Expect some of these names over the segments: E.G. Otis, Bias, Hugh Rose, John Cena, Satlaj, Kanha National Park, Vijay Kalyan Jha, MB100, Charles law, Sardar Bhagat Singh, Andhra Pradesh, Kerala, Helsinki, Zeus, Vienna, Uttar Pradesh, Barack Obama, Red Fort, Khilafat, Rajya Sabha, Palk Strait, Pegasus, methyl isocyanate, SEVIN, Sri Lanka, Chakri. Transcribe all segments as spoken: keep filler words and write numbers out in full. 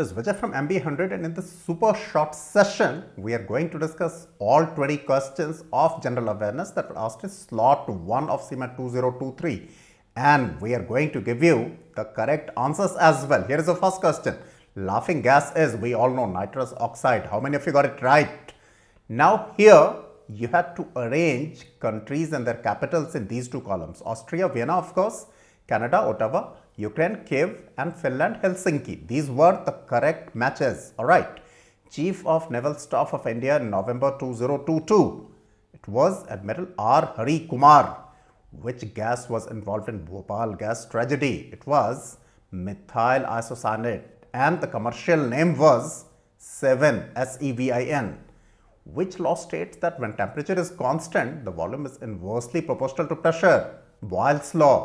is Vijay from M B one hundred, and in this super short session, we are going to discuss all twenty questions of general awareness that were asked in slot one of C M A T two thousand twenty-three, and we are going to give you the correct answers as well. Here is the first question. Laughing gas is, we all know, nitrous oxide. How many of you got it right? Now here, you had to arrange countries and their capitals in these two columns. Austria, Vienna, of course, Canada, Ottawa, Ukraine, Kiev, and Finland, Helsinki. These were the correct matches. All right. Chief of Naval Staff of India in November two thousand twenty-two. It was Admiral R. Hari Kumar. Which gas was involved in Bhopal gas tragedy? It was methyl isocyanate, and the commercial name was SEVIN, S E V I N. Which law states that when temperature is constant, the volume is inversely proportional to pressure? Boyle's law.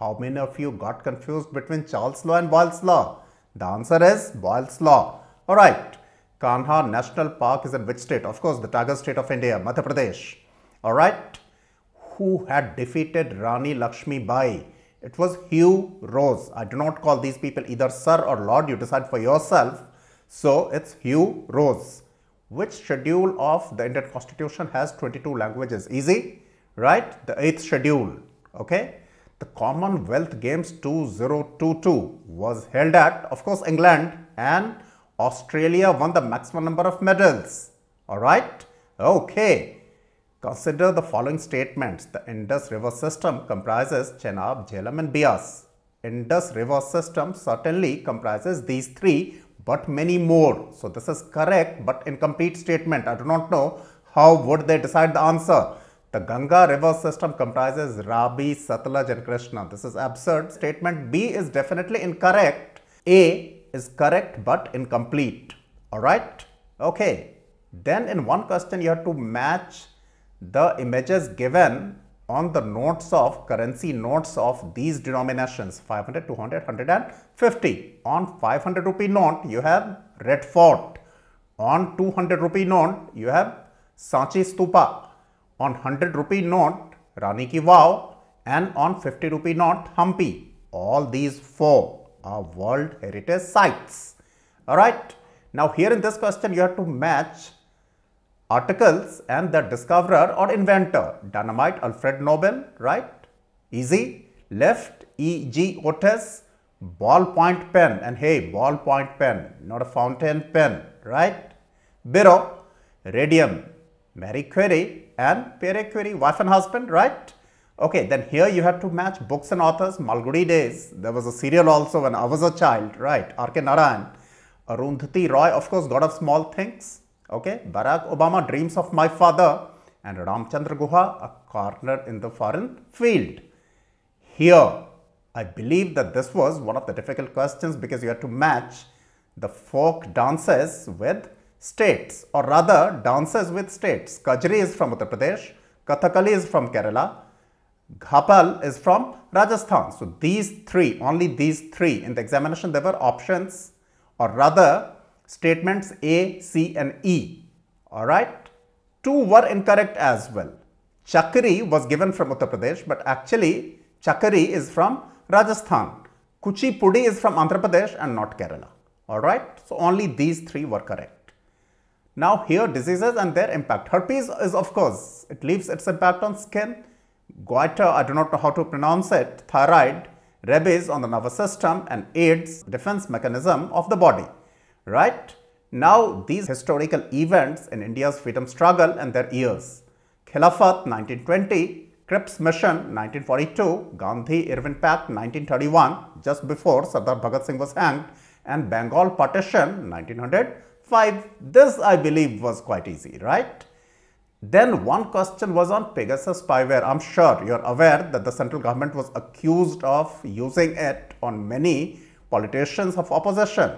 How many of you got confused between Charles law and Boyle's law? The answer is Boyle's law. Alright. Kanha National Park is in which state? Of course, the tiger state of India, Madhya Pradesh. Alright. Who had defeated Rani Lakshmi Bai? It was Hugh Rose. I do not call these people either sir or lord. You decide for yourself. So, it's Hugh Rose. Which schedule of the Indian Constitution has twenty-two languages? Easy, right? The eighth schedule, okay? The Commonwealth Games two thousand twenty-two was held at, of course, England, and Australia won the maximum number of medals, all right? Okay. Consider the following statements. The Indus River system comprises Chenab, Jhelum, and Bias. Indus River system certainly comprises these three, but many more. So, this is correct but incomplete statement. I do not know how would they decide the answer. The Ganga river system comprises Ravi, Satlaj, and Krishna. This is absurd. Statement B is definitely incorrect. A is correct but incomplete. Alright? Okay. Then in one question you have to match the images given on the notes of, currency notes of these denominations, five hundred, two hundred, one hundred and fifty. On five hundred rupee note, you have Red Fort. On two hundred rupee note, you have Sanchi Stupa. On one hundred rupee note, Rani Ki Vav. And on fifty rupee note, Hampi. All these four are World Heritage Sites. Alright. Now, here in this question, you have to match articles and the discoverer or inventor. Dynamite, Alfred Nobel, right? Easy. Left, E G Otis. Ballpoint pen, and hey, ballpoint pen, not a fountain pen, right? Biro, radium. Marie Curie and Pierre Curie, wife and husband, right? Okay, then here you have to match books and authors. Malgudi Days. There was a serial also when I was a child, right? R K Narayan. Arundhati Roy, of course, God of Small Things. Okay, Barack Obama, Dreams of My Father, and Ramchandra Guha, A Corner in the Foreign Field. Here, I believe that this was one of the difficult questions because you had to match the folk dances with states, or rather dances with states. Kajri is from Uttar Pradesh, Kathakali is from Kerala, Ghapal is from Rajasthan. So, these three, only these three. In the examination, there were options, or rather statements A, C, and E. Alright. Two were incorrect as well. Chakri was given from Uttar Pradesh, but actually Chakri is from Rajasthan. Kuchipudi is from Andhra Pradesh and not Kerala. Alright. So, only these three were correct. Now, here diseases and their impact. Herpes is, of course, it leaves its impact on skin. Goiter, I do not know how to pronounce it. Thyroid. Rabies on the nervous system, and AIDS, defense mechanism of the body. Right? Now, these historical events in India's freedom struggle and their years. Khilafat nineteen twenty, Cripps Mission nineteen forty-two, Gandhi-Irwin Pact nineteen thirty-one, just before Sardar Bhagat Singh was hanged, and Bengal Partition nineteen oh five. This, I believe, was quite easy, right? Then one question was on Pegasus spyware. I'm sure you're aware that the central government was accused of using it on many politicians of opposition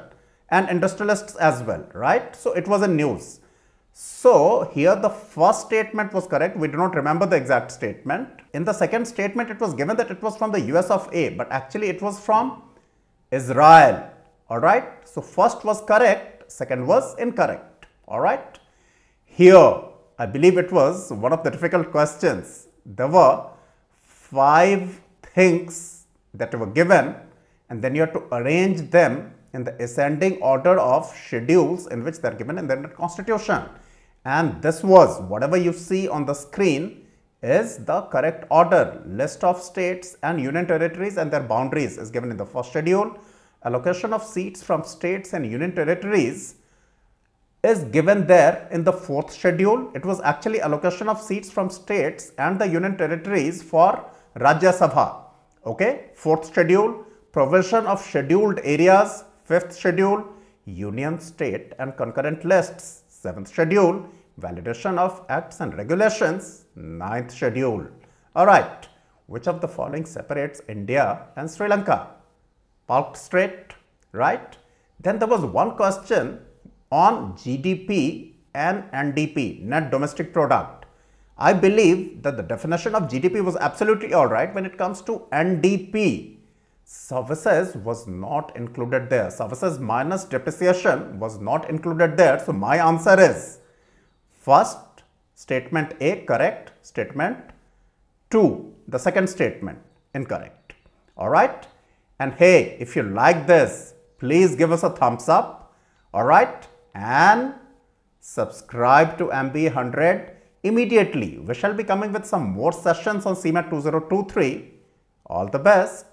and industrialists as well, right? So, it was in news. So, here the first statement was correct. We do not remember the exact statement. In the second statement, it was given that it was from the U S of A, but actually it was from Israel, alright? So, first was correct, second was incorrect, alright? Here, I believe it was one of the difficult questions. There were five things that were given, and then you have to arrange them in the ascending order of schedules in which they are given in the constitution. And this was, whatever you see on the screen is the correct order. List of states and union territories and their boundaries is given in the first schedule. Allocation of seats from states and union territories is given there in the fourth schedule. It was actually allocation of seats from states and the union territories for Rajya Sabha. Okay, fourth schedule. Provision of scheduled areas, fifth schedule. Union, state and concurrent lists, seventh schedule. Validation of acts and regulations, ninth schedule. Alright, which of the following separates India and Sri Lanka? Palk Strait, right? Then there was one question on G D P and N D P, net domestic product. I believe that the definition of G D P was absolutely alright. When it comes to N D P, services was not included there. Services minus depreciation was not included there. So my answer is first statement A correct, statement two, the second statement incorrect. Alright. And hey, if you like this, please give us a thumbs up. Alright. And subscribe to M B one hundred immediately. We shall be coming with some more sessions on C MAT twenty twenty-three. All the best.